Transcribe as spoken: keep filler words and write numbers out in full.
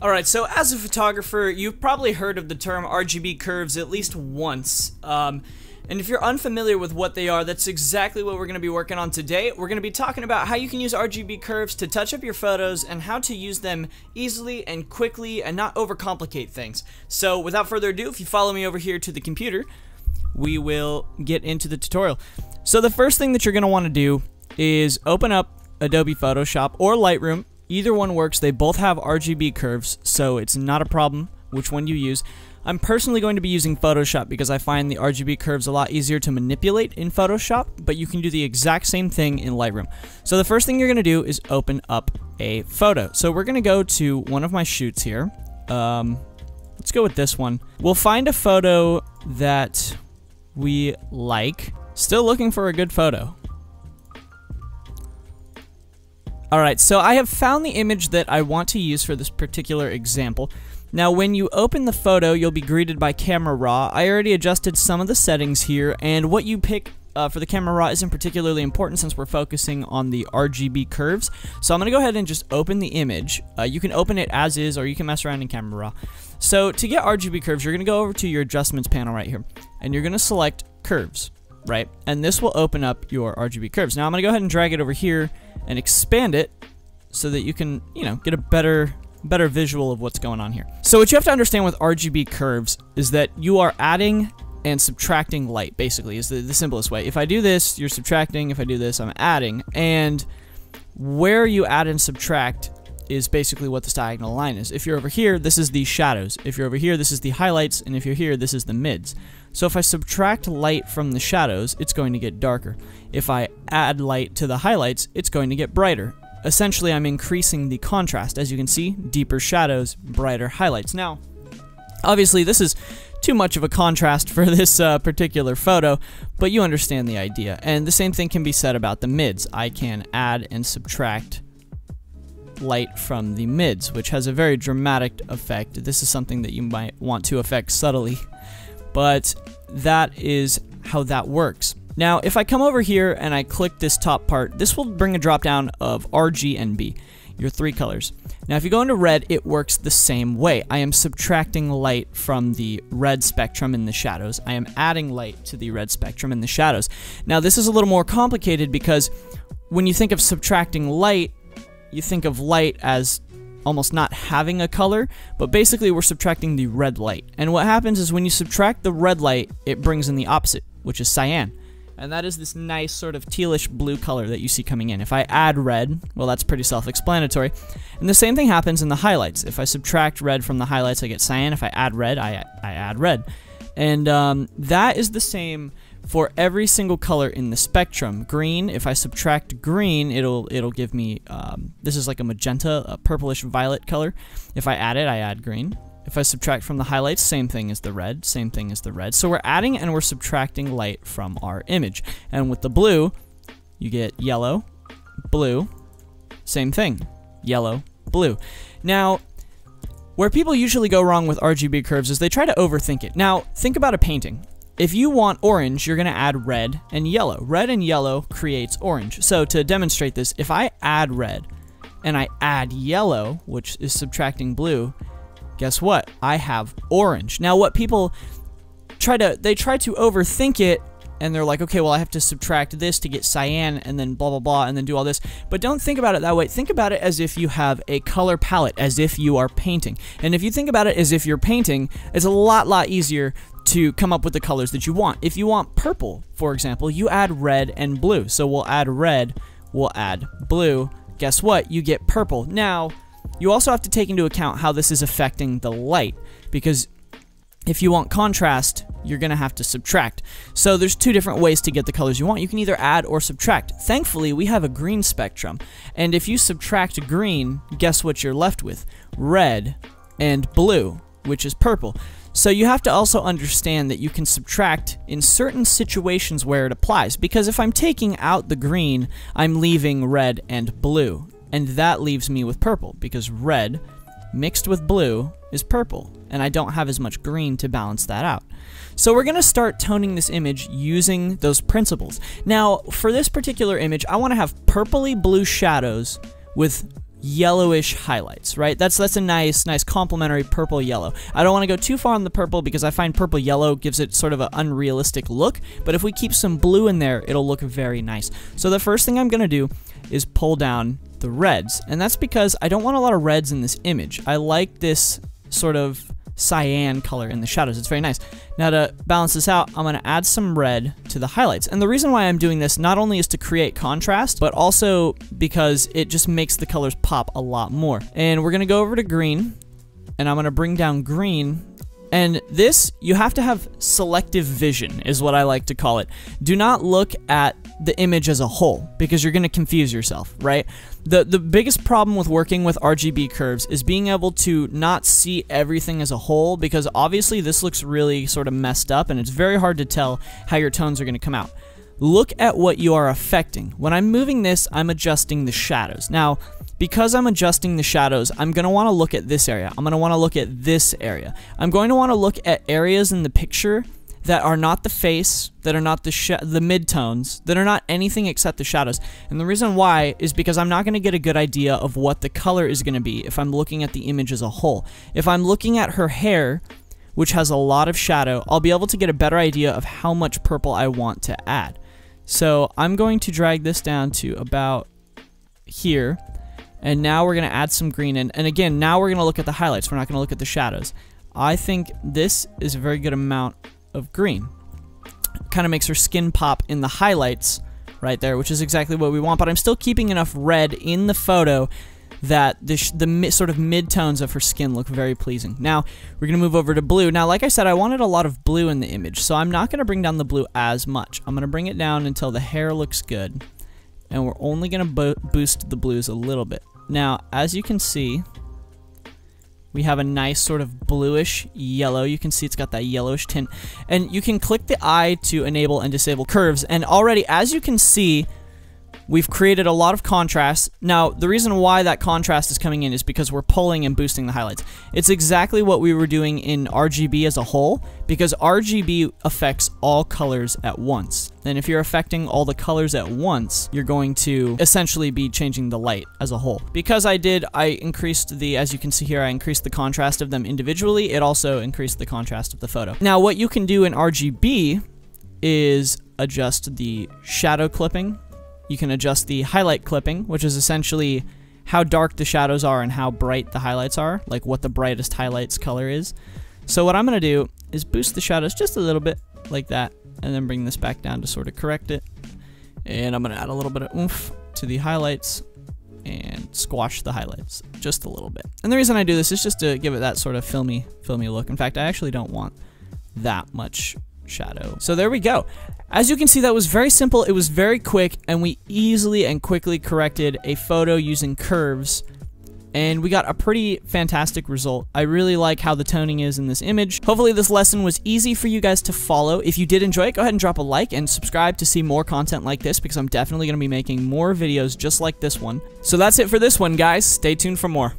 Alright, so as a photographer, you've probably heard of the term R G B curves at least once. Um, and if you're unfamiliar with what they are, that's exactly what we're going to be working on today. We're going to be talking about how you can use R G B curves to touch up your photos and how to use them easily and quickly and not overcomplicate things. So without further ado, if you follow me over here to the computer, we will get into the tutorial. So the first thing that you're going to want to do is open up Adobe Photoshop or Lightroom. Either one works. They both have R G B curves, so it's not a problem which one you use. I'm personally going to be using Photoshop because I find the R G B curves a lot easier to manipulate in Photoshop, but you can do the exact same thing in Lightroom. So the first thing you're going to do is open up a photo. So we're going to go to one of my shoots here. Um, let's go with this one. We'll find a photo that we like. Still looking for a good photo. Alright, so I have found the image that I want to use for this particular example. Now when you open the photo, you'll be greeted by Camera Raw. I already adjusted some of the settings here, and what you pick uh, for the Camera Raw isn't particularly important since we're focusing on the R G B curves. So I'm going to go ahead and just open the image. Uh, you can open it as is, or you can mess around in Camera Raw. So to get R G B curves, you're going to go over to your adjustments panel right here, and you're going to select curves. Right, and this will open up your R G B curves. Now I'm gonna go ahead and drag it over here and expand it so that you can, you know, get a better better visual of what's going on here. So what you have to understand with R G B curves is that you are adding and subtracting light, basically, is the, the simplest way. If I do this, you're subtracting. If I do this, I'm adding. And where you add and subtract is basically what this diagonal line is. If you're over here, this is the shadows. If you're over here, this is the highlights. And if you're here, this is the mids. So if I subtract light from the shadows, it's going to get darker. If I add light to the highlights, it's going to get brighter. Essentially, I'm increasing the contrast. As you can see, deeper shadows, brighter highlights. Now, obviously, this is too much of a contrast for this uh, particular photo, but you understand the idea. And the same thing can be said about the mids. I can add and subtract light from the mids, which has a very dramatic effect. This is something that you might want to affect subtly, but that is how that works. Now, if I come over here and I click this top part, this will bring a drop down of R G B, your three colors. Now, if you go into red, it works the same way. I am subtracting light from the red spectrum in the shadows. I am adding light to the red spectrum in the shadows. Now, this is a little more complicated because when you think of subtracting light, you think of light as almost not having a color, but basically we're subtracting the red light. And what happens is when you subtract the red light, it brings in the opposite, which is cyan. And that is this nice sort of tealish blue color that you see coming in. If I add red, well, that's pretty self-explanatory. And the same thing happens in the highlights. If I subtract red from the highlights, I get cyan. If I add red, I, I add red. And um, that is the same for every single color in the spectrum. Green, if I subtract green, it'll it'll give me, um, this is like a magenta, a purplish violet color. If I add it, I add green. If I subtract from the highlights, same thing as the red, same thing as the red. So we're adding and we're subtracting light from our image. And with the blue, you get yellow, blue, same thing, yellow, blue. Now, where people usually go wrong with R G B curves is they try to overthink it. Now, think about a painting. If you want orange, you're going to add red and yellow. Red and yellow creates orange. So to demonstrate this, if I add red and I add yellow, which is subtracting blue, guess what? I have orange. Now what people try to, they try to overthink it and they're like, okay, well I have to subtract this to get cyan and then blah, blah, blah, and then do all this. But don't think about it that way. Think about it as if you have a color palette, as if you are painting. And if you think about it as if you're painting, it's a lot, lot easier to come up with the colors that you want. If you want purple, for example, you add red and blue. So we'll add red, we'll add blue. Guess what? You get purple. Now, you also have to take into account how this is affecting the light, because if you want contrast, you're gonna have to subtract. So there's two different ways to get the colors you want. You can either add or subtract. Thankfully, we have a green spectrum. And if you subtract green, guess what you're left with? Red and blue, which is purple. So you have to also understand that you can subtract in certain situations where it applies, because if I'm taking out the green, I'm leaving red and blue, and that leaves me with purple, because red mixed with blue is purple, and I don't have as much green to balance that out. So we're going to start toning this image using those principles. Now, for this particular image, I want to have purpley blue shadows with yellowish highlights, right? That's that's a nice, nice complementary purple-yellow. I don't want to go too far on the purple because I find purple-yellow gives it sort of an unrealistic look, but if we keep some blue in there, it'll look very nice. So the first thing I'm going to do is pull down the reds, and that's because I don't want a lot of reds in this image. I like this sort of cyan color in the shadows. It's very nice. Now to balance this out, I'm going to add some red to the highlights. And the reason why I'm doing this not only is to create contrast, but also because it just makes the colors pop a lot more. And we're going to go over to green, and I'm going to bring down green. And this, you have to have selective vision, is what I like to call it. Do not look at the image as a whole, because you're going to confuse yourself, right? The, the biggest problem with working with R G B curves is being able to not see everything as a whole, because obviously this looks really sort of messed up, and it's very hard to tell how your tones are going to come out. Look at what you are affecting. When I'm moving this, I'm adjusting the shadows. Now, because I'm adjusting the shadows, I'm going to want to look at this area. I'm going to want to look at this area. I'm going to want to look at areas in the picture that are not the face, that are not the sh the midtones, that are not anything except the shadows. And the reason why is because I'm not going to get a good idea of what the color is going to be if I'm looking at the image as a whole. If I'm looking at her hair, which has a lot of shadow, I'll be able to get a better idea of how much purple I want to add. So I'm going to drag this down to about here. And now we're going to add some green in. And again, now we're going to look at the highlights. We're not going to look at the shadows. I think this is a very good amount of green. Kind of makes her skin pop in the highlights right there, which is exactly what we want. But I'm still keeping enough red in the photo that the, sh the mi sort of mid-tones of her skin look very pleasing. Now, we're going to move over to blue. Now, like I said, I wanted a lot of blue in the image, so I'm not going to bring down the blue as much. I'm going to bring it down until the hair looks good. And we're only going to bo boost the blues a little bit. Now, as you can see, we have a nice sort of bluish yellow. You can see it's got that yellowish tint. And you can click the eye to enable and disable curves. And already, as you can see, we've created a lot of contrast. Now, the reason why that contrast is coming in is because we're pulling and boosting the highlights. It's exactly what we were doing in R G B as a whole, because R G B affects all colors at once. And if you're affecting all the colors at once, you're going to essentially be changing the light as a whole. Because I did, I increased the, as you can see here, I increased the contrast of them individually. It also increased the contrast of the photo. Now, what you can do in R G B is adjust the shadow clipping. You can adjust the highlight clipping, which is essentially how dark the shadows are and how bright the highlights are, like what the brightest highlights color is. So what I'm going to do is boost the shadows just a little bit, like that, and then bring this back down to sort of correct it. And I'm going to add a little bit of oomph to the highlights and squash the highlights just a little bit. And the reason I do this is just to give it that sort of filmy, filmy look. In fact, I actually don't want that much shadow. So there we go. As you can see, that was very simple, it was very quick, and we easily and quickly corrected a photo using curves, and we got a pretty fantastic result. I really like how the toning is in this image. Hopefully this lesson was easy for you guys to follow. If you did enjoy it, go ahead and drop a like and subscribe to see more content like this, because I'm definitely going to be making more videos just like this one. So that's it for this one, guys. Stay tuned for more.